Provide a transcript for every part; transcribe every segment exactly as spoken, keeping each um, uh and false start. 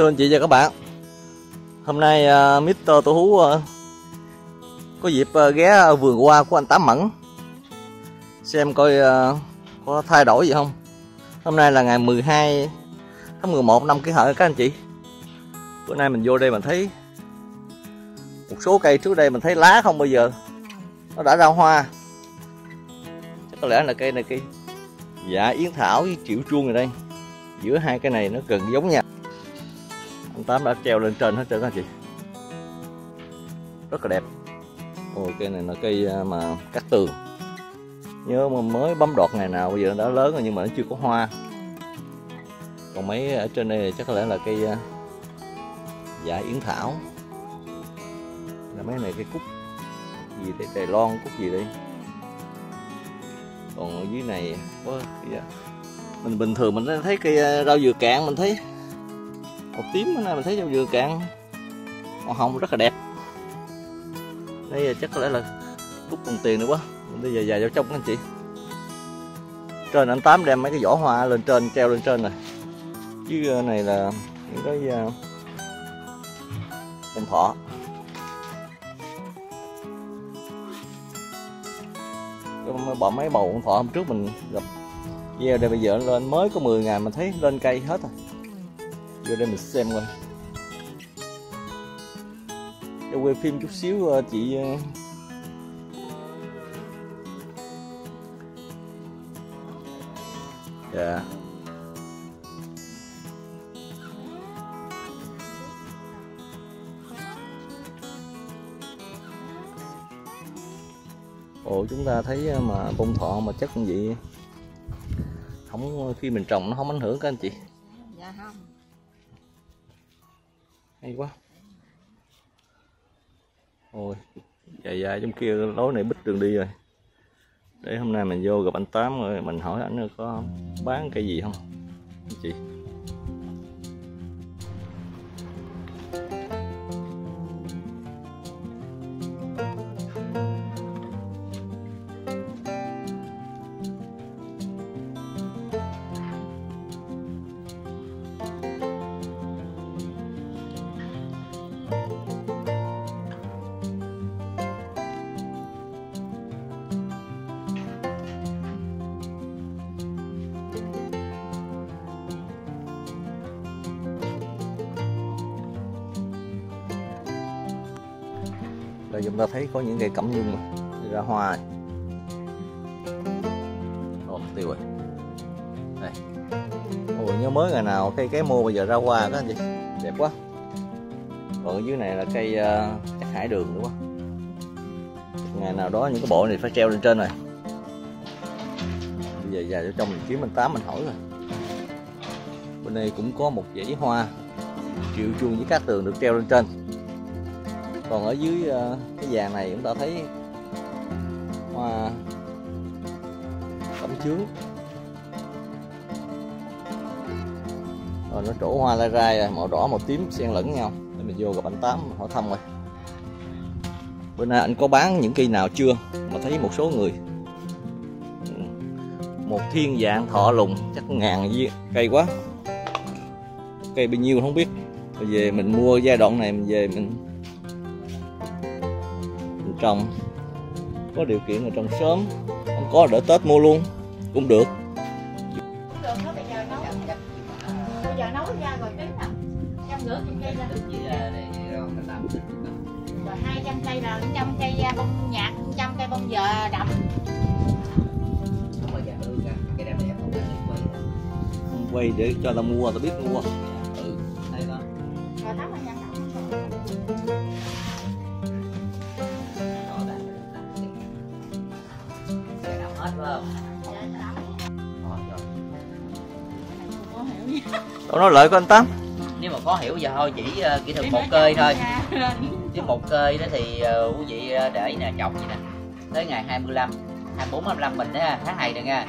Thưa anh chị và các bạn, hôm nay uh, mít Tô Hú uh, có dịp uh, ghé vườn hoa của anh Tám Mẫn xem coi uh, có thay đổi gì không. Hôm nay là ngày mười hai tháng mười một năm kỷ hợi các anh chị. Bữa nay mình vô đây mình thấy một số cây trước đây mình thấy lá không bao giờ nó đã ra hoa. Chắc có lẽ là cây này kia, dạ yến thảo với triệu chuông rồi đây. Giữa hai cái này nó gần giống nhau. Anh Tám đã treo lên trên hết trơn các anh chị, rất là đẹp. Ôi cây này là cây mà cắt tường, nhớ mà mới bấm đọt ngày nào bây giờ nó đã lớn rồi nhưng mà nó chưa có hoa. Còn mấy ở trên đây chắc có lẽ là cây dạ yến thảo, là mấy này cây cúc gì đây, Đài Loan cúc gì đây. Còn ở dưới này có dạ. Mình bình thường mình thấy cây rau dừa cạn, mình thấy màu tím, bữa nay mình thấy rau dừa cạn màu hồng rất là đẹp. Đây chắc có lẽ là cúc đồng tiền nữa quá. Mình đi về dài vào trong các anh chị. Trên anh Tám đem mấy cái vỏ hoa lên trên, treo lên trên này. Chứ này là những cái con thỏ. Bỏ mấy bầu con thỏ hôm trước mình gặp gieo đây, bây giờ nó lên mới có mười ngày mình thấy lên cây hết rồi. Vô đây mình xem coi. Để quay phim chút xíu chị dạ. Ồ, chúng ta thấy mà bông thọ mà chắc như vậy không, khi mình trồng nó không ảnh hưởng các anh chị. Dạ không. Hay quá. Ôi, dài dài trong kia lối này bích đường đi rồi. Để hôm nay mình vô gặp anh Tám rồi mình hỏi ảnh có bán cái gì không anh chị. Là chúng ta thấy có những cây cẩm nhung ra hoa rồi, tiêu rồi đây. Ôi, nhớ mới ngày nào cây cái mô bây giờ ra hoa đó anh chị, đẹp quá. Còn ở dưới này là cây uh, hải đường nữa quá. Ngày nào đó những cái bộ này phải treo lên trên rồi. Bây giờ vào trong mình kiếm anh Tám mình hỏi rồi. Bên đây cũng có một dãy hoa triệu chuông với cát tường được treo lên trên. Còn ở dưới cái vàng này chúng ta thấy hoa cẩm chướng. Rồi nó trổ hoa lai rai rồi, màu đỏ màu tím xen lẫn nhau. Để mình vô gặp anh Tám hỏi thăm rồi. Bữa nay anh có bán những cây nào chưa? Mà thấy một số người một thiên vàng thọ lùng chắc ngàn gì cây quá. Cây bao nhiêu không biết. Rồi về mình mua giai đoạn này mình về mình trồng, có điều kiện là trồng sớm, không có đợi Tết mua luôn cũng được. Hai trăm cây là một trăm cây bông nhạt, một trăm cây bông giờ đậm. Không quay để cho ta mua, ta biết mua. Ừ. Đây đó. Cậu nói lợi của anh Tám. Nếu mà khó hiểu giờ thôi chỉ uh, kỹ thuật một cây thôi. Chứ một cây đó thì uh, quý vị để nè, trồng vậy nè. Tới ngày hai mươi lăm, hai mươi bốn, hai mươi lăm mình đó, tháng này được nha.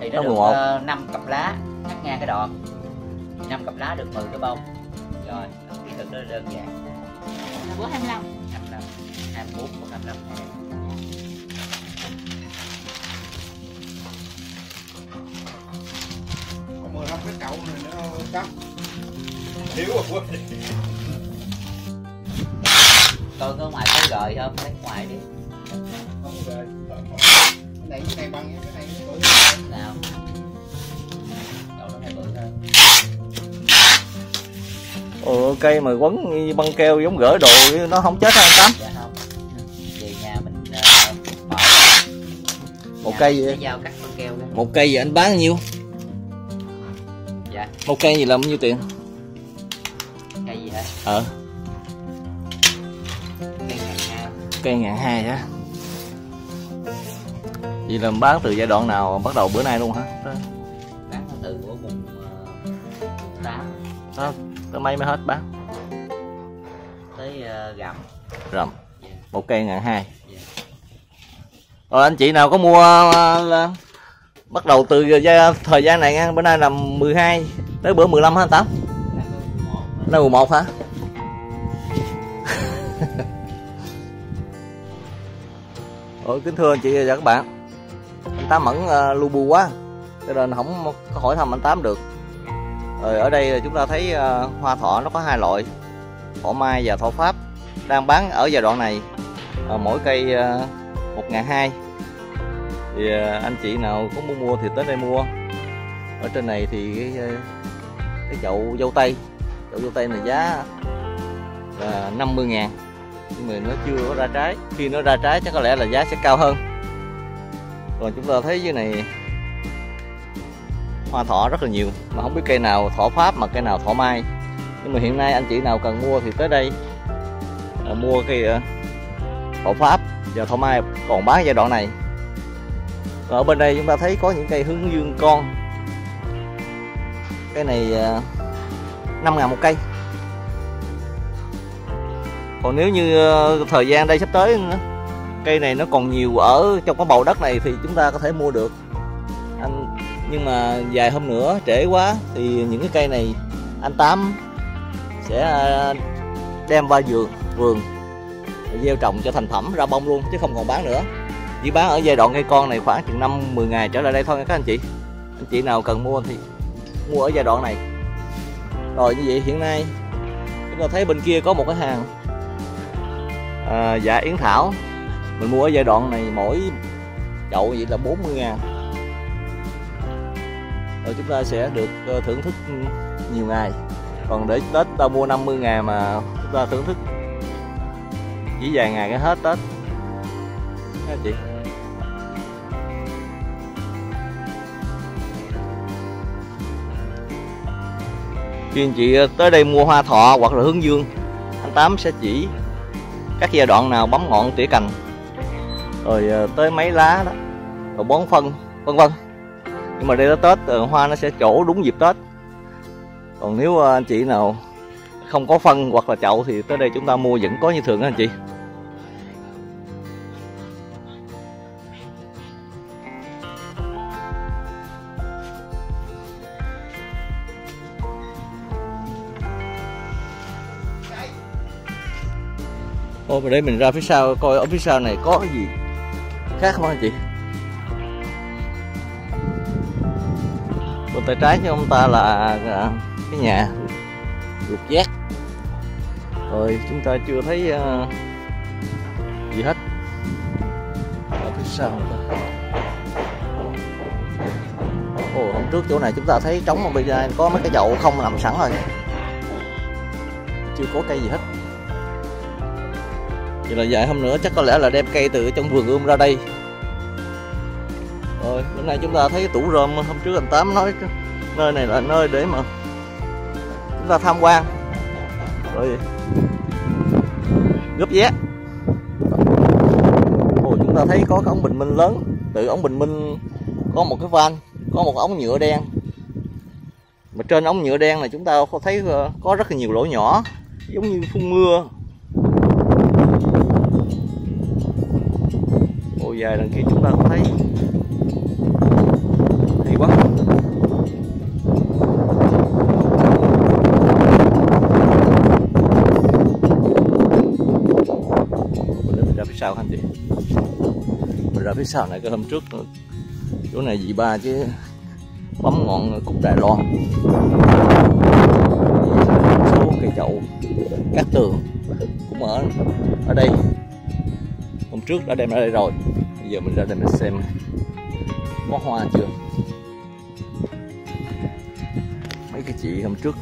Thì nó được uh, năm cặp lá, cắt ngang cái đọt. năm cặp lá được mười cái bông. Rồi, kỹ thuật nó đơn giản. hai mươi lăm, hai mươi lăm, hai mươi bốn, hai mươi lăm. Cái cậu này nó đắt. thiếu rồi quên đi. Con có ngoài có gợi không? Lấy ngoài đi. Không gợi. Cái này cái này băng cái này bự hơn. Nào. Đâu nó này bự hơn. Ồ ok mà quấn băng keo giống gỡ đồ nó không chết hả anh Tám? Dạ không. Về nhà mình uh, mở. Một cây gì? Dao cắt băng keo ra. Một cây gì anh bán bao nhiêu? Dạ. Một cây gì là bao nhiêu tiền? Cây gì hả? Ờ. Cây ngàn hai á. Vậy là bán từ giai đoạn nào bắt đầu bữa nay luôn hả? Bán từ của vùng tám. Đó, tới mấy mới hết bán? Tới uh, rằm. Rằm. Yeah. Một cây ngàn hai. Yeah. Rồi anh chị nào có mua uh, là bắt đầu từ giai, thời gian này nha, bữa nay là mười hai tới bữa mười lăm hả Tám? Là mười một hả? Ủa, kính thưa anh chị và các bạn, anh Tám Mẫn uh, lu bu quá cho nên không có hỏi thăm anh Tám được. Rồi ở đây là chúng ta thấy uh, hoa thọ nó có hai loại, thọ mai và thọ pháp, đang bán ở giai đoạn này uh, mỗi cây một ngàn hai. Thì uh, anh chị nào có muốn mua thì tới đây mua. Ở trên này thì cái, cái chậu dâu tây, chậu dâu tây này giá là năm mươi ngàn. Nhưng mà nó chưa có ra trái, khi nó ra trái chắc có lẽ là giá sẽ cao hơn. Còn chúng ta thấy dưới này hoa thọ rất là nhiều, mà không biết cây nào thọ pháp mà cây nào thọ mai. Nhưng mà hiện nay anh chị nào cần mua thì tới đây à, mua cây à, thọ pháp và thọ mai còn bán giai đoạn này. Còn ở bên đây chúng ta thấy có những cây hướng dương con, cái này à, năm ngàn một cây. Còn nếu như thời gian đây sắp tới nữa, cây này nó còn nhiều ở trong cái bầu đất này thì chúng ta có thể mua được anh. Nhưng mà vài hôm nữa trễ quá thì những cái cây này anh Tám sẽ đem vào vườn vườn gieo trồng cho thành phẩm ra bông luôn, chứ không còn bán nữa. Chỉ bán ở giai đoạn cây con này khoảng chừng năm mười ngày trở lại đây thôi các anh chị. Anh chị nào cần mua thì mua ở giai đoạn này. Rồi như vậy hiện nay chúng ta thấy bên kia có một cái hàng à, dạ yến thảo, mình mua ở giai đoạn này mỗi chậu vậy là bốn mươi ngàn. Rồi chúng ta sẽ được thưởng thức nhiều ngày. Còn để Tết ta mua năm mươi ngàn mà chúng ta thưởng thức chỉ vài ngày cái hết Tết các chị. Khi anh chị tới đây mua hoa thọ hoặc là hướng dương, anh Tám sẽ chỉ các giai đoạn nào bấm ngọn tỉa cành, rồi tới mấy lá đó, rồi bón phân vân vân. Nhưng mà đây là Tết, hoa nó sẽ trổ đúng dịp Tết. Còn nếu anh chị nào không có phân hoặc là chậu thì tới đây chúng ta mua vẫn có như thường đó anh chị. Ô, để mình ra phía sau coi ở phía sau này có cái gì khác không anh chị. Bên tay trái của ông ta là cái nhà ruột giác. Rồi chúng ta chưa thấy uh, gì hết. Ở phía sau. Ồ, hôm trước chỗ này chúng ta thấy trống, mà bây giờ có mấy cái chậu không nằm sẵn rồi, chưa có cây gì hết. Vậy là vài hôm nữa chắc có lẽ là đem cây từ trong vườn ươm ra đây. Rồi bữa nay chúng ta thấy tủ rơm, hôm trước anh Tám nói nơi này là nơi để mà chúng ta tham quan rồi góp vé. Ồ, chúng ta thấy có cái ống bình minh lớn, từ ống bình minh có một cái van, có một ống nhựa đen, mà trên ống nhựa đen này chúng ta thấy có rất là nhiều lỗ nhỏ giống như phun mưa. Dài đằng kia chúng ta cũng thấy hay quá. Để mình ra phía sau anh chị, mình ra phía sau này. Cái hôm trước chỗ này dì ba chứ bấm ngọn cục Đài Loan. Cát Tường cũng ở ở đây. Hôm trước đã đem ra đây rồi, bây giờ mình ra đây mình xem có hoa chưa. Mấy cái chị hôm trước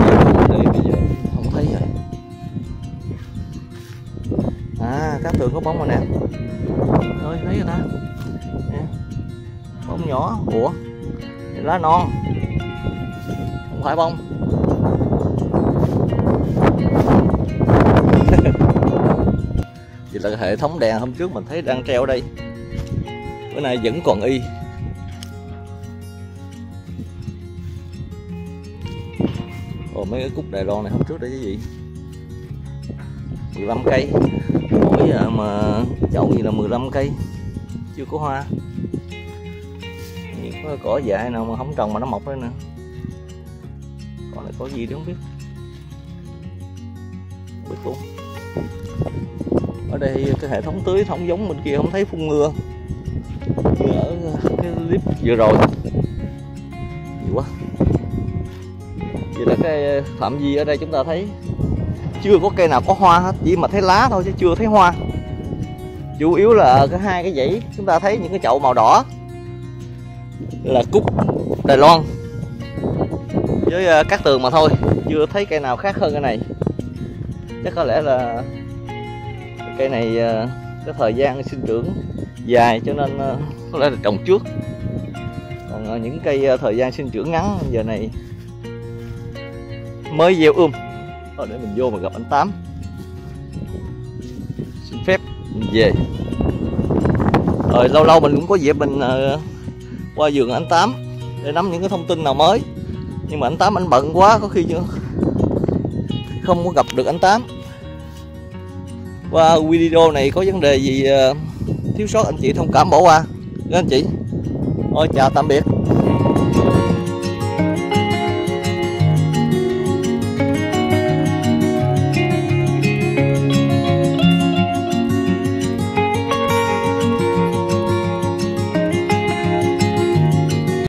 đây bây giờ không thấy rồi. À, Cát Tường có bóng rồi nè. Ơi thấy rồi ta. Bông nhỏ, ủa lá non, không phải bông. Vậy là hệ thống đèn hôm trước mình thấy đang treo ở đây, bữa nay vẫn còn y. Ồ, mấy cái cúc Đài Loan này hôm trước đây cái gì mười lăm cây, mỗi mà chậu gì là mười lăm cây, chưa có hoa. Có cỏ dại nào mà không trồng mà nó mọc lên nè. Còn lại có gì đó không biết. Không biết luôn. Ở đây cái hệ thống tưới không giống bên kia, không thấy phun mưa như ở cái clip vừa rồi. Nhiều quá. Vậy là cái phạm vi ở đây chúng ta thấy chưa có cây nào có hoa hết, chỉ mà thấy lá thôi chứ chưa thấy hoa. Chủ yếu là cái hai cái dãy chúng ta thấy những cái chậu màu đỏ là cúc Đài Loan với Cát Tường mà thôi, chưa thấy cây nào khác hơn cái này. Chắc có lẽ là cây này cái thời gian sinh trưởng dài cho nên có lẽ là trồng trước, còn những cây thời gian sinh trưởng ngắn giờ này mới gieo ươm. Thôi để mình vô mà gặp anh Tám xin phép mình về. Rồi lâu lâu mình cũng có dịp mình qua vườn anh Tám để nắm những cái thông tin nào mới, nhưng mà anh Tám anh bận quá, có khi không có gặp được anh Tám. Qua video này có vấn đề gì thiếu sót anh chị thông cảm bỏ qua nha anh chị. Ôi chào tạm biệt.